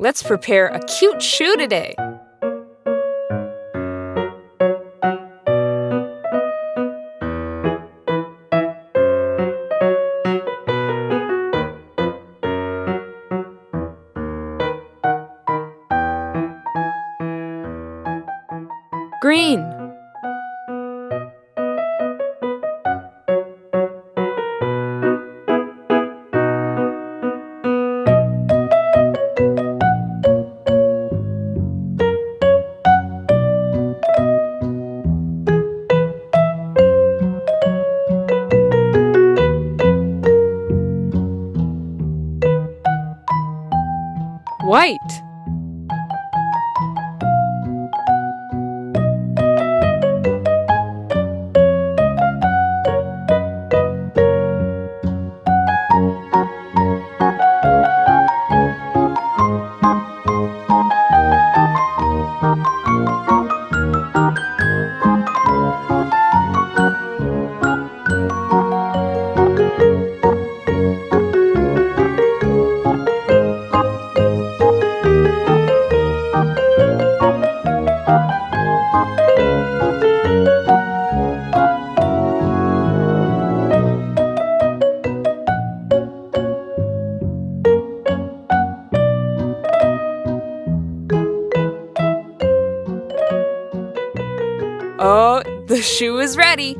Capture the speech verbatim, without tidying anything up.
Let's prepare a cute shoe today. Green. White. Oh, the shoe is ready.